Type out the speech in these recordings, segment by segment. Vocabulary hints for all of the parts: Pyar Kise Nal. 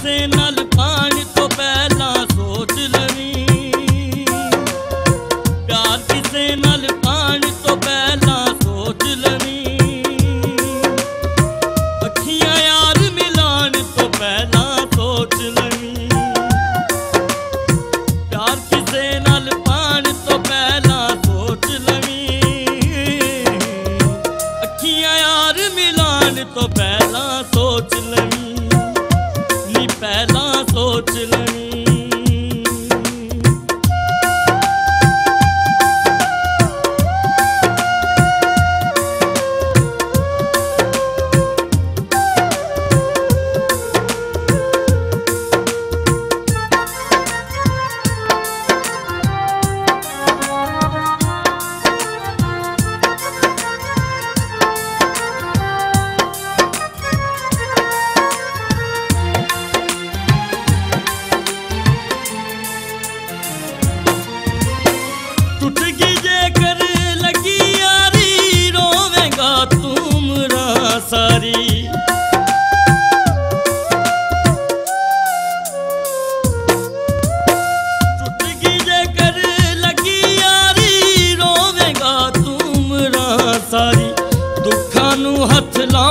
किसे नाल पाण तो पहला सोच लवी। प्यार किसे नाल पाण तो पहला सोच लवी। अखियां यार मिलान तो पहला सोच लवी। प्यार किसे नाल पाण तो पहला सोच लवी। अखियां यार मिलान तो पहला सोच लवी। पहला सोच लवी।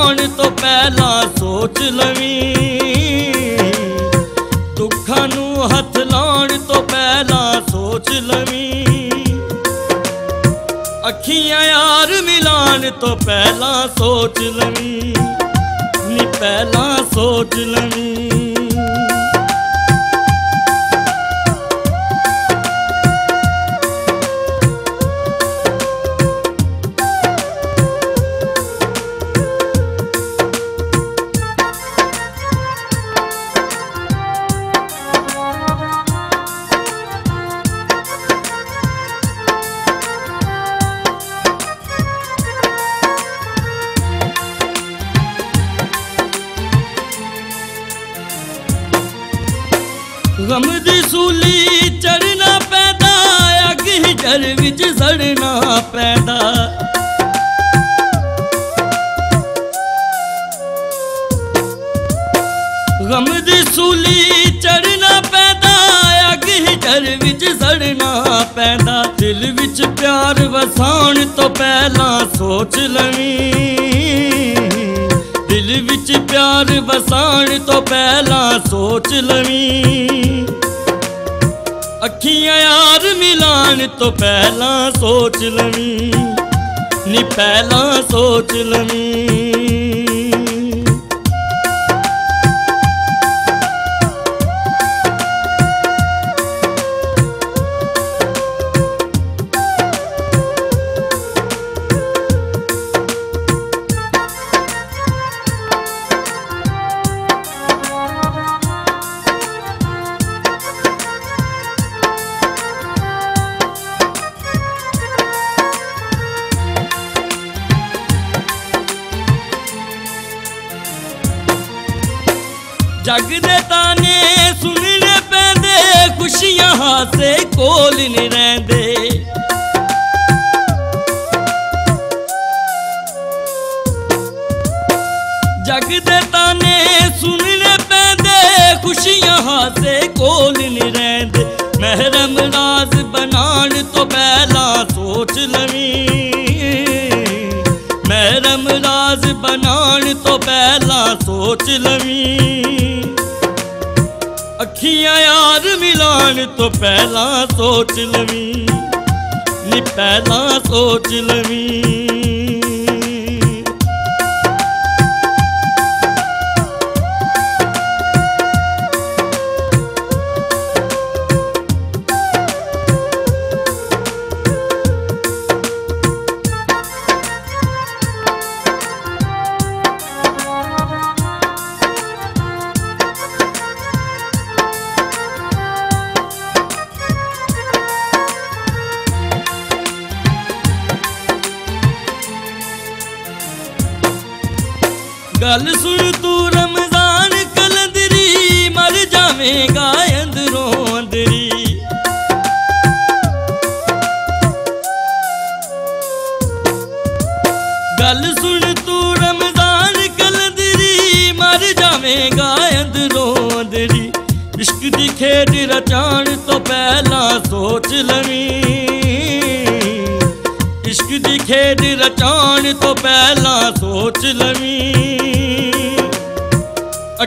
तो पहला सोच लवी। दुखा नू हथ लाण तो पहला सोच लवी। अखियां यार मिलान तो पहला सोच लवी। नी पहला सोच लवी। गम दी सूली चढ़ना पैदा अग ही जल विच सड़ना पैदा। गम दी सूली चढ़ना पैदा अग ही जल विच सड़ना पैदा। दिल विच प्यार वसाण तो पहला सोच लवी। दिल विच प्यार वसाण तो पहला सोच लवी। अखियां यार मिलान तो पहला सोच लवी। नी पहला सोच लवी। जग दे ताने सुनने पैंदे खुशियां हासे कोल नहीं रहिंदे। जग दे ताने सुनने पैंदे खुशियां हासे कोल नहीं रहिंदे। महरम राज बनान तो पहला सोच लवी। महरम राज बनान तो पहला सोच लवी। अखियां यार मिलान तो पहला सोच लवी। नी पहला सोच लवी। गल सुन तू रमजान कलंदरी मर जावेगा अंदरों अंदरी। गल सुन तू रमजान कलंदरी मर जावेगा अंदरों अंदरी। तेरी इश्क दी खेड रचाण तो पहला सोच लनी, इश्क दी खेड रचाण तो पहला सोच लनी,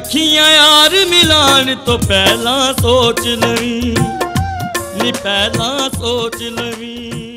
अखियां यार मिलान तो पहला सोच लनी, नी पहला सोच लनी।